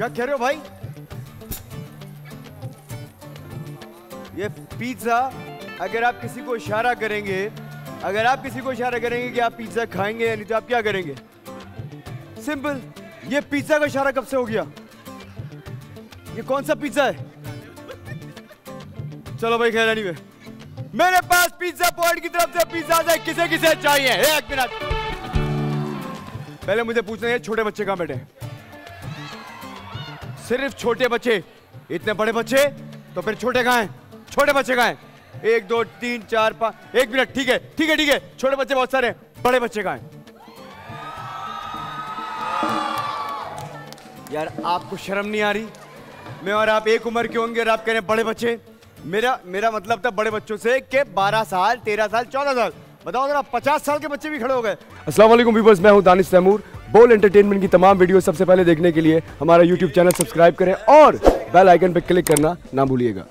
क्या कह रहे हो भाई? ये पिज्जा अगर आप किसी को इशारा करेंगे, अगर आप किसी को इशारा करेंगे कि आप पिज्जा खाएंगे या नहीं, तो आप क्या करेंगे? सिंपल। ये पिज्जा का इशारा कब से हो गया? ये कौन सा पिज्जा है? चलो भाई खैर एनीवे, मेरे पास पिज्जा पॉइंट की तरफ से पिज्जा है, किसे किसे चाहिए? एक मिनट, पहले मुझे पूछना है छोटे बच्चे कहां बैठे हैं? सिर्फ छोटे बच्चे, इतने बड़े बच्चे तो फिर छोटे कहां हैं? छोटे बच्चे कहां हैं? 1 2 3 4 5, एक मिनट, ठीक है ठीक है ठीक है, छोटे बच्चे बहुत सारे हैं, बड़े बच्चे कहां हैं? यार आपको शर्म नहीं आ रही? मैं और आप एक उम्र के होंगे और आप कह रहे हैं बड़े बच्चे। मेरा मतलब था बड़े बच्चों से कि 12 साल, 13 साल, 14 साल, बताओ जरा 50 साल के बच्चे भी खड़े हो गए। अस्सलाम वालेकुम व्यूअर्स, मैं हूं दानिश तैमूर। बोल एंटरटेनमेंट की तमाम वीडियो सबसे पहले देखने के लिए हमारा यूट्यूब चैनल सब्सक्राइब करें और बेल आइकन पर क्लिक करना ना भूलिएगा।